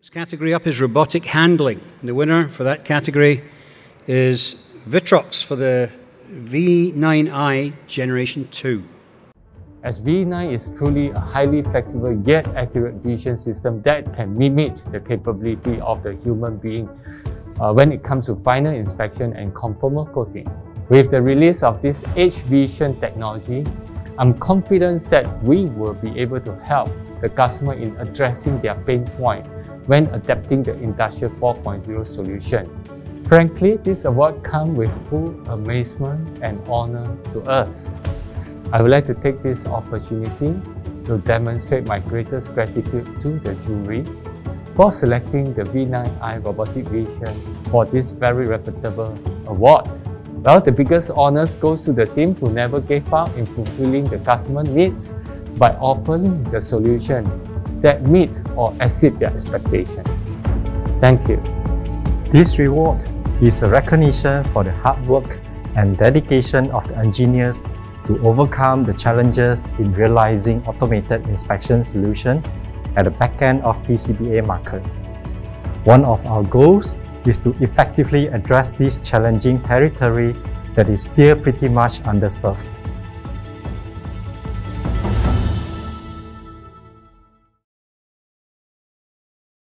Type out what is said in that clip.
This category up is robotic handling. The winner for that category is ViTrox for the V9i Generation 2. As V9 is truly a highly flexible yet accurate vision system that can mimic the capability of the human being when it comes to final inspection and conformal coating. With the release of this H-vision technology, I'm confident that we will be able to help the customer in addressing their pain point when adapting the Industry 4.0 solution. Frankly, this award comes with full amazement and honor to us. I would like to take this opportunity to demonstrate my greatest gratitude to the jury for selecting the V9i Robotic Vision for this very reputable award. Well, the biggest honors goes to the team who never gave up in fulfilling the customer needs by offering the solution that meet or exceed their expectation. Thank you. This reward is a recognition for the hard work and dedication of the engineers to overcome the challenges in realizing automated inspection solution at the back end of PCBA market. One of our goals is to effectively address this challenging territory that is still pretty much underserved.